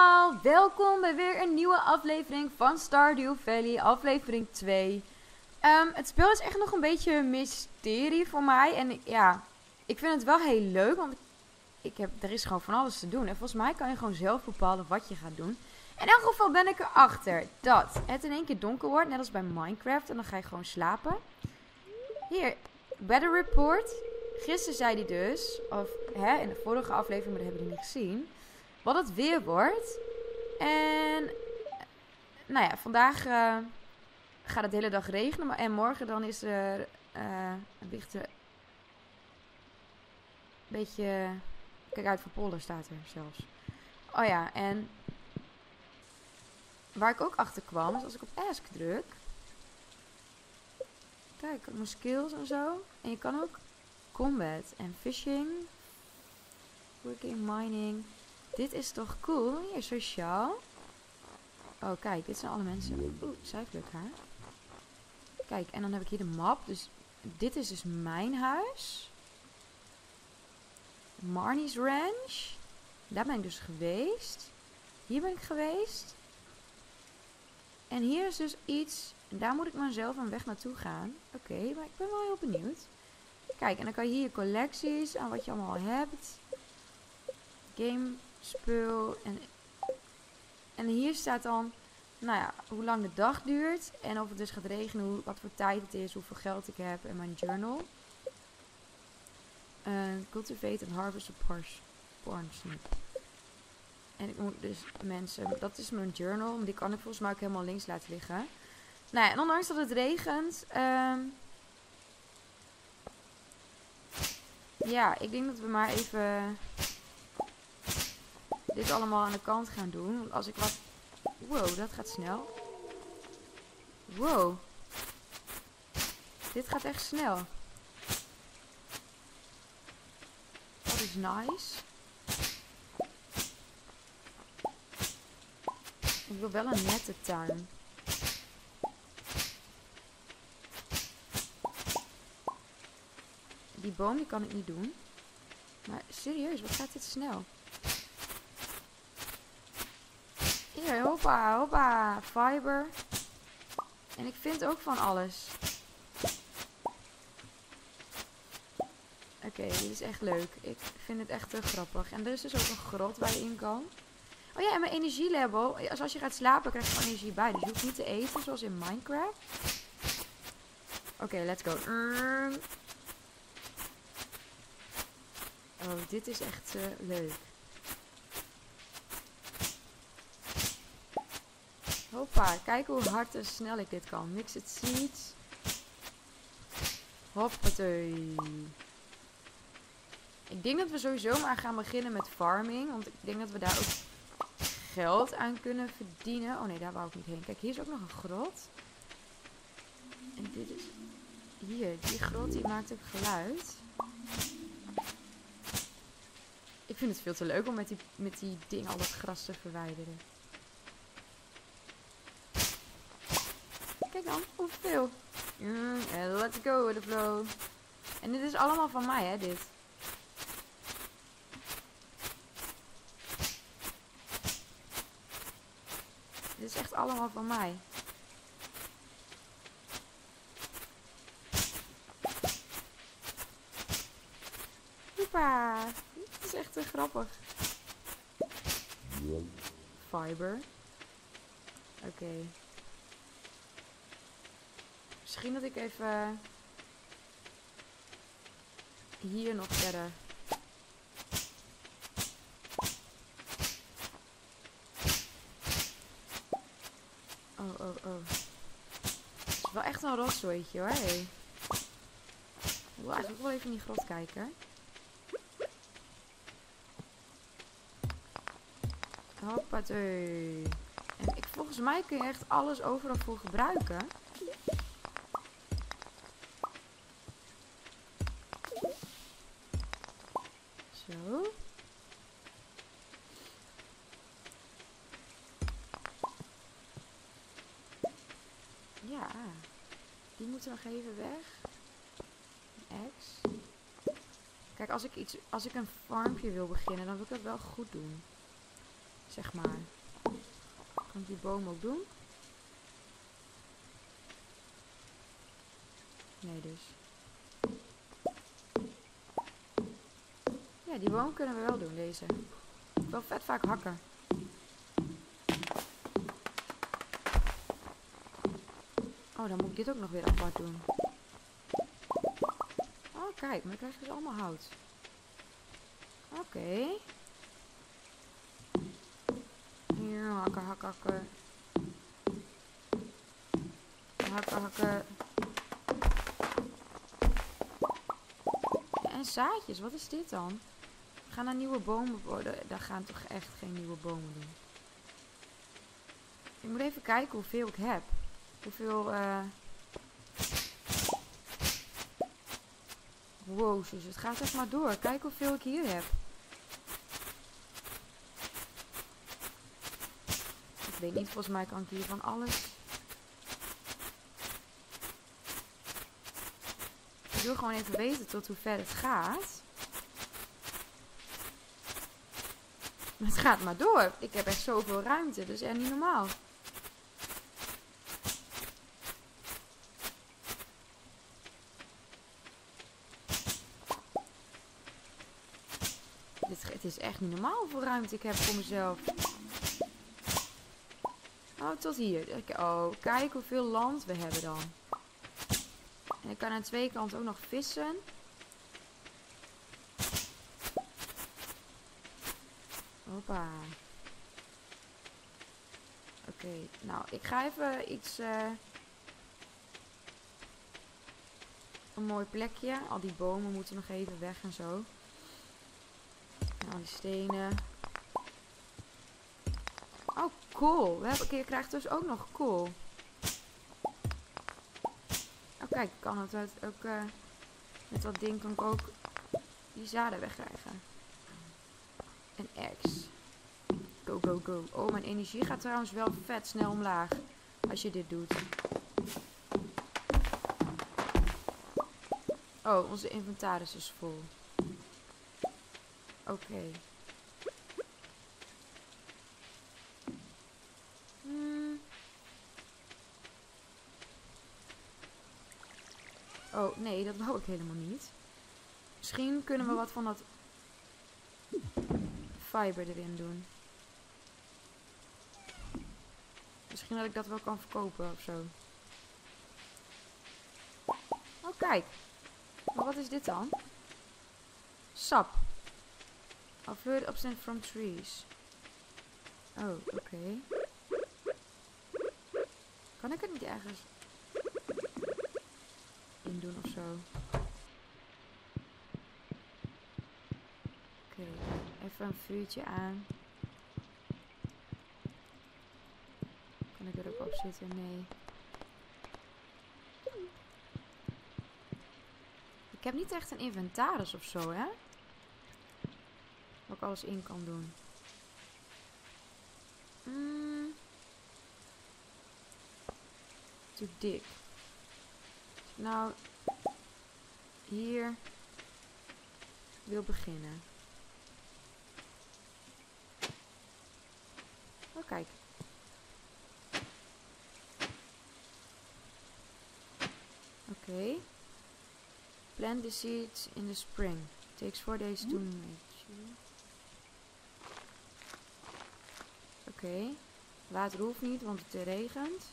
allemaal, welkom bij weer een nieuwe aflevering van Stardew Valley, aflevering 2. Het spel is echt nog een beetje een mysterie voor mij en ja, ik vind het wel heel leuk, want er is gewoon van alles te doen. En volgens mij kan je gewoon zelf bepalen wat je gaat doen. In elk geval ben ik erachter dat het in één keer donker wordt, net als bij Minecraft, en dan ga je gewoon slapen. Hier, Weather Report. Gisteren zei hij dus, of hè, in de vorige aflevering, maar dat hebben we niet gezien, wat het weer wordt. En nou ja, vandaag gaat het de hele dag regenen. Maar, en morgen dan is er een beetje... Kijk uit voor polder staat er zelfs. Oh ja, en waar ik ook achter kwam, is als ik op Ask druk. Kijk, mijn skills en zo. En je kan ook combat en fishing. Working, mining. Dit is toch cool? Hier, sociaal. Oh, kijk, dit zijn alle mensen. Oeh, zuidelijk haar. Kijk, en dan heb ik hier de map. Dus dit is dus mijn huis. Marnie's Ranch. Daar ben ik dus geweest. Hier ben ik geweest. En hier is dus iets. En daar moet ik mezelf een weg naartoe gaan. Oké, maar ik ben wel heel benieuwd. Kijk, en dan kan je hier je collecties aan wat je allemaal hebt. Game... spul en hier staat dan, nou ja, hoe lang de dag duurt en of het dus gaat regenen, wat voor tijd het is, hoeveel geld ik heb en mijn journal. Cultivate and harvest a parsnip. En ik moet dus mensen, dat is mijn journal, maar die kan ik volgens mij ook helemaal links laten liggen. Nou ja, en ondanks dat het regent, ja, ik denk dat we maar even... dit allemaal aan de kant gaan doen. Want als ik wat... Wow, dat gaat snel. Wow. Dit gaat echt snel. Dat is nice. Ik wil wel een nette tuin. Die boom die kan ik niet doen. Maar serieus, wat gaat dit snel? Hier, hoppa, hoppa, fiber. En ik vind ook van alles. Oké, dit is echt leuk. Ik vind het echt te grappig. En er is dus ook een grot waar je in kan. Oh ja, en mijn energielabel. Als je gaat slapen krijg je energie bij. Dus je hoeft niet te eten, zoals in Minecraft. Oké, let's go. Oh, dit is echt leuk. Hoppa, kijk hoe hard en snel ik dit kan. Mix het seeds. Hoppatee. Ik denk dat we sowieso maar gaan beginnen met farming. Want ik denk dat we daar ook geld aan kunnen verdienen. Oh nee, daar wou ik niet heen. Kijk, hier is ook nog een grot. En dit is... Hier, die grot die maakt ook geluid. Ik vind het veel te leuk om met die ding al dat gras te verwijderen. Kijk dan, hoeveel. Let's go with the flow. En dit is allemaal van mij, hè, dit. Dit is echt allemaal van mij. Hoepa. Dit is echt te grappig. Fiber. Oké. Misschien dat ik even hier nog verder. Oh. Het is wel echt een rotzooitje hoor. Hey. Ik wil eigenlijk wel even in die grot kijken. Hoppatee. En volgens mij kun je echt alles overal voor gebruiken. Ja, die moeten nog even weg. Een axe. Kijk, als ik een farmpje wil beginnen, dan wil ik dat wel goed doen. Dus zeg maar. Kan ik die boom ook doen? Nee dus. Ja, die boom kunnen we wel doen, deze. Ik wil vet vaak hakken. Oh, dan moet ik dit ook nog weer apart doen. Oh, kijk, maar dan krijg ik dus allemaal hout. Oké. Hier, hakken, hakken, hakken. Hakken, hakken. En zaadjes, wat is dit dan? We gaan naar nieuwe bomen worden. Daar gaan toch echt geen nieuwe bomen doen. Ik moet even kijken hoeveel ik heb. Hoeveel... Wow, dus het gaat echt maar door. Kijk hoeveel ik hier heb. Ik weet niet, volgens mij kan ik hier van alles. Ik wil gewoon even weten tot hoe ver het gaat. Maar het gaat maar door. Ik heb echt zoveel ruimte, dus echt niet normaal. Het is echt niet normaal hoeveel ruimte ik heb voor mezelf. Oh, tot hier. Oh, kijk hoeveel land we hebben dan. En ik kan aan twee kanten ook nog vissen. Hoppa. Oké, nou, ik ga even iets... een mooi plekje. Al die bomen moeten nog even weg en zo. Al die stenen. Oh, kool. Je krijgt dus ook nog kool. Oh, kijk. Kan het ook... met dat ding kan ik ook die zaden wegkrijgen. En eggs. Go, go, go. Oh, mijn energie gaat trouwens wel vet snel omlaag. Als je dit doet. Oh, onze inventaris is vol. Oké. Oh, nee, dat wou ik helemaal niet. Misschien kunnen we wat van dat fiber erin doen. Misschien dat ik dat wel kan verkopen of zo. Oh, kijk. Maar wat is dit dan? Sap. I've heard absent from trees. Oh, oké. Kan ik het niet ergens in doen of zo? Oké, even een vuurtje aan. Kan ik er ook op zitten? Nee. Ik heb niet echt een inventaris of zo, hè? Ook alles in kan doen. Te dik. Nou, hier wil beginnen. Oh, kijk. Oké. Plant the seeds in the spring. Takes 4 days to make. Oké, water hoeft niet, want het regent.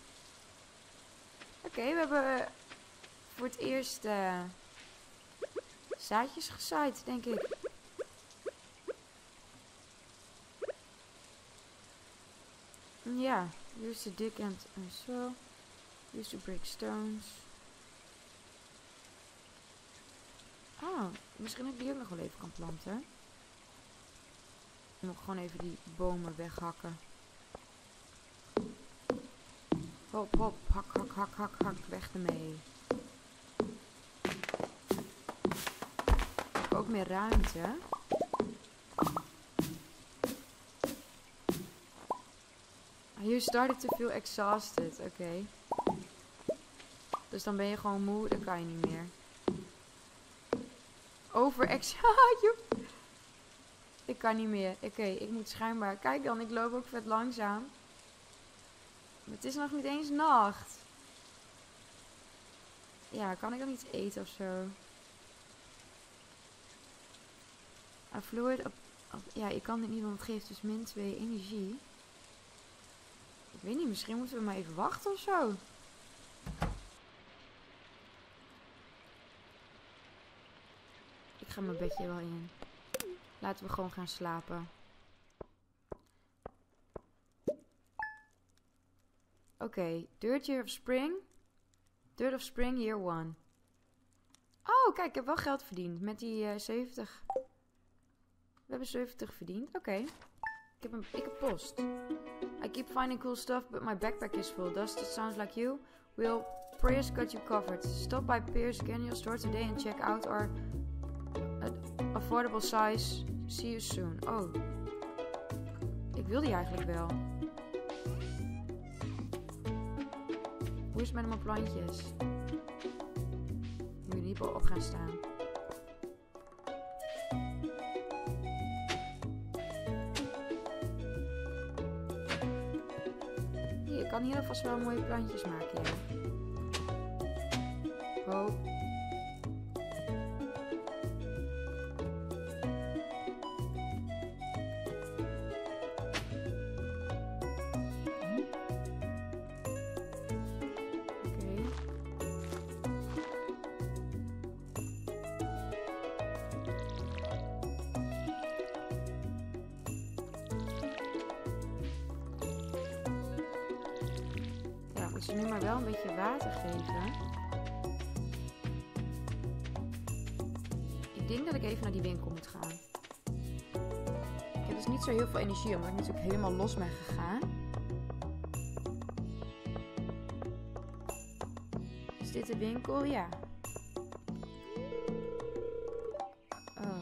Oké, we hebben voor het eerst zaadjes gezaaid, denk ik. Ja, use the dig end and soil. Use the break stones. Oh, misschien dat ik die ook nog wel even kan planten. Ik moet gewoon even die bomen weghakken. Hop, hop, hak, hak, hak, hak, hak, weg ermee. Ook meer ruimte. You started to feel exhausted, oké. Dus dan ben je gewoon moe, dan kan je niet meer. Over exhausted. Ik kan niet meer. Oké, ik moet schijnbaar... Kijk dan, ik loop ook vet langzaam. Maar het is nog niet eens nacht. Ja, kan ik dan iets eten of zo? A fluid op, ja, ik kan dit niet, want het geeft dus min 2 energie. Ik weet niet, misschien moeten we maar even wachten of zo. Ik ga mijn bedje wel in. Laten we gewoon gaan slapen. Oké, deurtje of spring? Dirt of spring, year 1. Oh, kijk, ik heb wel geld verdiend. Met die 70. We hebben 70 verdiend. Oké. Ik heb post. I keep finding cool stuff, but my backpack is full. Does it sound like you? Will Pierce got you covered? Stop by Pierce Daniel Store today and check out our affordable size. See you soon. Oh. Ik wil die eigenlijk wel. Hoe is het met mijn plantjes? Ik moet niet op gaan staan. Hier, ik kan hier alvast wel mooie plantjes maken. Ja. Oh. Dus nu maar wel een beetje water geven. Ik denk dat ik even naar die winkel moet gaan. Ik heb dus niet zo heel veel energie, omdat ik natuurlijk helemaal los ben gegaan. Is dit de winkel? Ja. Oh.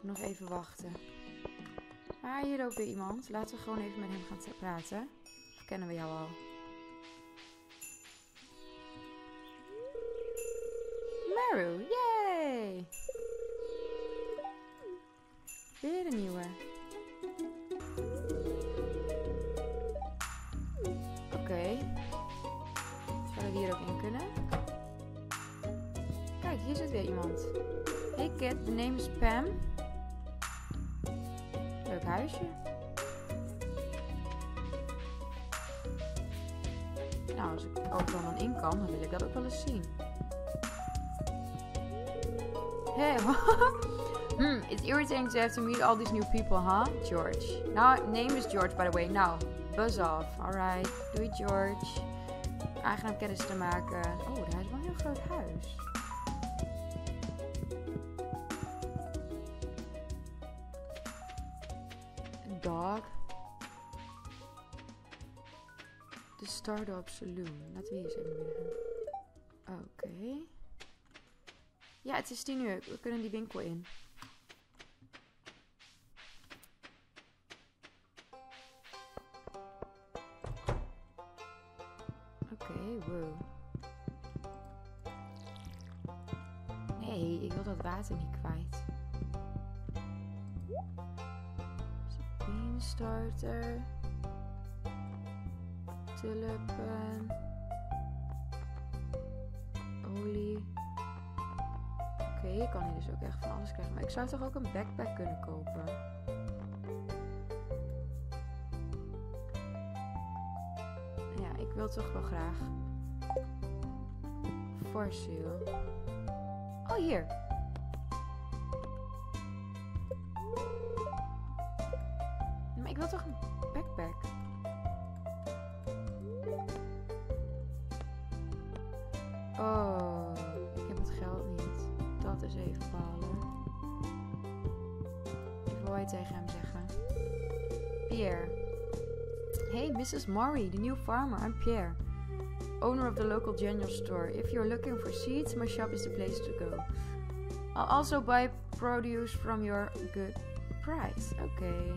Nog even wachten. Ah, hier loopt weer iemand. Laten we gewoon even met hem gaan praten. Of kennen we jou al? Maru, yay! Weer een nieuwe. Oké. Zullen we hier ook in kunnen? Kijk, hier zit weer iemand. Hey kid, the name is Pam. Leuk huisje. Nou, als ik overal dan in kan, dan wil ik dat ook wel eens zien. Hey, it's irritating to have to meet all these new people, huh? George. Now, name is George, by the way. Nou, buzz off. Alright, doei George. Aangenaam kennis te maken. Oh, dat is wel een heel groot huis. Dog. De Stardew Saloon. Laten we hier eens even binnen gaan. Oké. Ja, het is 10 uur. We kunnen die winkel in. Oké, wow. Nee, ik wil dat water niet kwijt. Starter, tulpen, olie. Oké, je kan hier dus ook echt van alles krijgen. Maar ik zou toch ook een backpack kunnen kopen? Ja, ik wil toch wel graag. For sale. Oh, hier! Ik wil toch een backpack? Oh, ik heb het geld niet. Dat is even balen. Even wat tegen hem zeggen. Pierre. Hey, Mrs. Murray, the new farmer. I'm Pierre, owner of the local general store. If you're looking for seeds, my shop is the place to go. I'll also buy produce from your good price. Oké.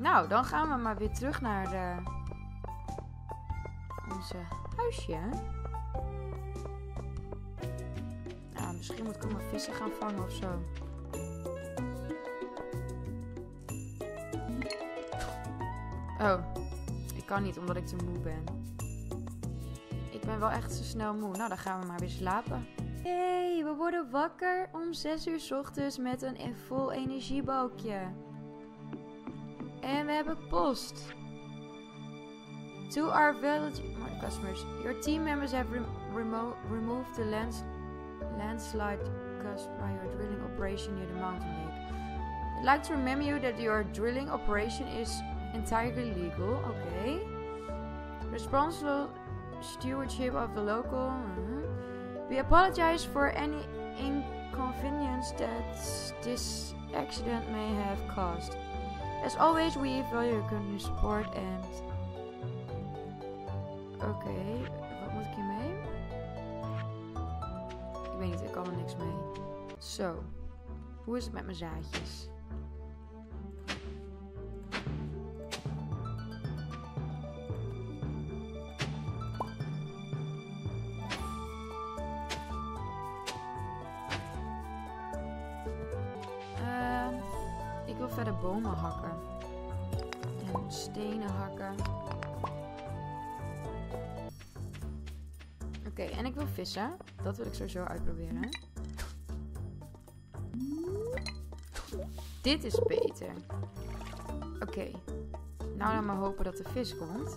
Nou, dan gaan we maar weer terug naar onze huisje. Misschien moet ik ook maar vissen gaan vangen of zo. Oh, ik kan niet omdat ik te moe ben. Ik ben wel echt zo snel moe. Nou, dan gaan we maar weer slapen. Hey, we worden wakker om 6 uur 's ochtends met een vol energiebalkje. En we hebben post. To our village customers, your team members have removed the landslide caused by your drilling operation near the mountain lake. I'd like to remember you that your drilling operation is entirely legal. Okay. Responsible stewardship of the local. We apologize for any inconvenience that this accident may have caused. As always, we value your continued support and... Oké, wat moet ik hiermee? Ik weet niet, ik kan er niks mee. Zo, hoe is het met mijn zaadjes? Ik wil verder bomen hakken. En stenen hakken. Oké, en ik wil vissen. Dat wil ik sowieso uitproberen. Dit is beter. Oké. Nou, dan maar hopen dat de vis komt.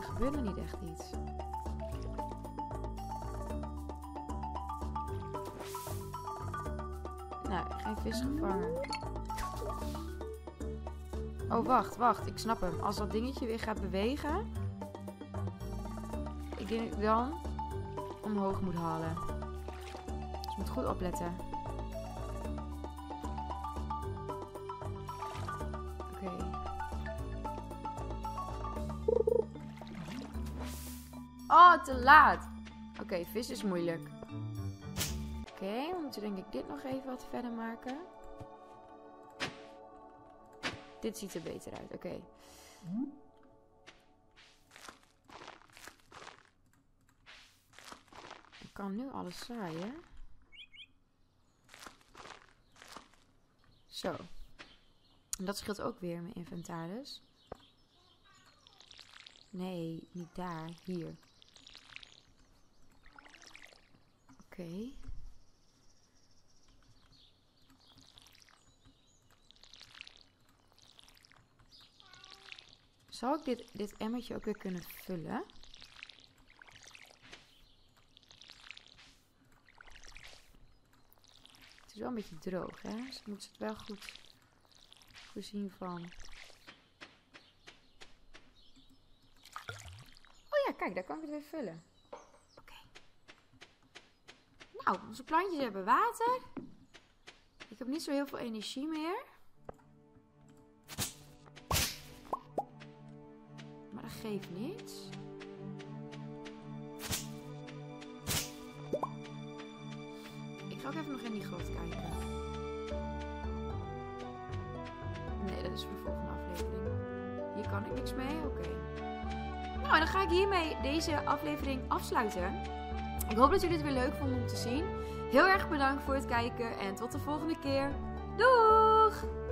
Er gebeurt er niet echt iets. Nou, geen vis gevangen. Oh, wacht. Ik snap hem. Als dat dingetje weer gaat bewegen... Ik denk dat ik dan omhoog moet halen. Dus ik moet goed opletten. Oké. Oh, te laat! Oké, vis is moeilijk. Oké, we moeten denk ik dit nog even wat verder maken. Dit ziet er beter uit, oké. Ik kan nu alles zaaien. Zo. En dat scheelt ook weer mijn inventaris. Nee, niet daar, hier. Oké. Zal ik dit emmertje ook weer kunnen vullen? Het is wel een beetje droog, hè? Dus ik moet het wel goed voorzien van... Oh ja, kijk, daar kan ik het weer vullen. Oké. Nou, onze plantjes hebben water. Ik heb niet zo heel veel energie meer. Geef niets. Ik ga ook even nog in die grot kijken. Nee, dat is voor de volgende aflevering. Hier kan ik niks mee. Oké. Nou, en dan ga ik hiermee deze aflevering afsluiten. Ik hoop dat jullie het weer leuk vonden om te zien. Heel erg bedankt voor het kijken en tot de volgende keer. Doeg!